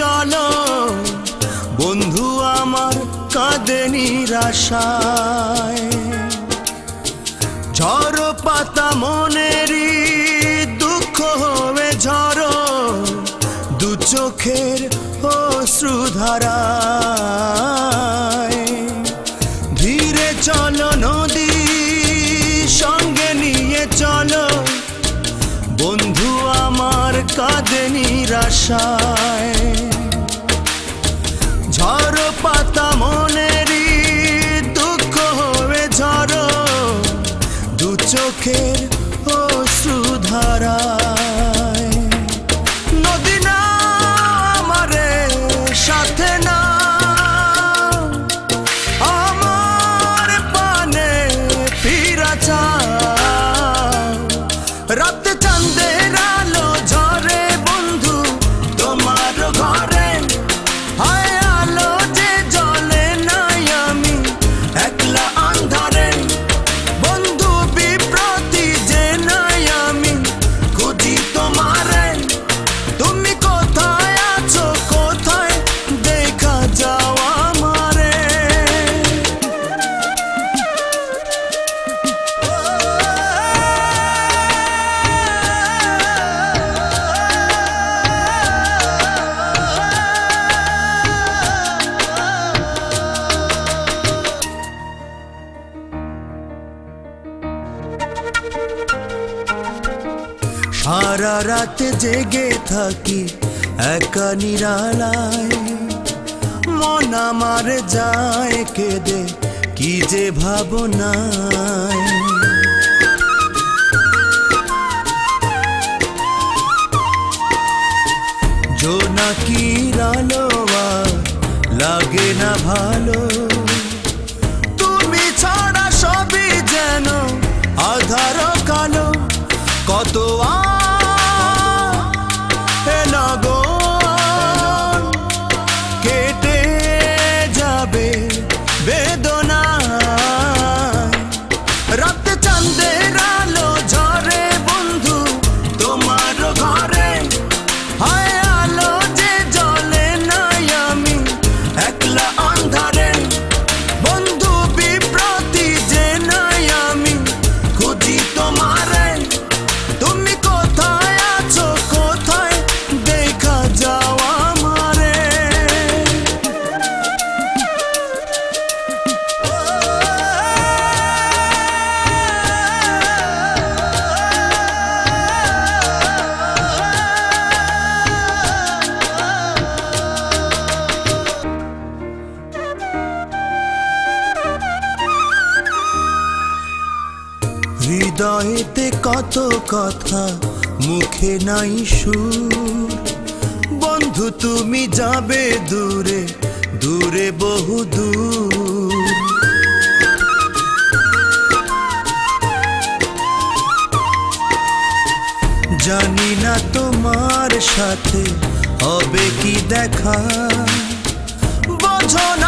চলো বন্ধু আমার কাঁদে নিরাশায়, ঝড়ো পাতা মনেরই দুঃখ হয়ে ঝড়ো দু চোখের অশ্রুধারায়। ধীরে চলো নদী সঙ্গে নিয়ে চলো বন্ধু আমার কাঁদে নিরাশায়, ঝড়ো পাতা মনেরই দুঃখ হয়ে ঝড়ো দু চোখের অশ্রুধারায়। নদী না আমারে সাথে না আমার পানে ফিরা চাও, রাতে চাঁদের আলো ঝরে বন্ধু তোমার ঘরে, হায় আলো যে জ্বলে নাই আমি একলা আন্ধারে, বন্ধু বিপ্রতি যে নাই আমি খুঁজি তোমারে, তুমি কোথায় আছো কোথায় দেখা যাও আমারে। সারা রাত জেগে থাকি একা নিরালায়, মন আমার যায় কেঁদে কি যে ভাবনায়। জোনাকির আলো আর লাগে না ভালো, তুমি ছাড়া সবই যেন আধার কালো। কত হৃদয়েতে কত কথা মুখে নাই সুর, বন্ধু তুমি যাবে দূরে দূরে বহু দূর। জানি না তোমার সাথে হবে কি দেখা, বোঝো না।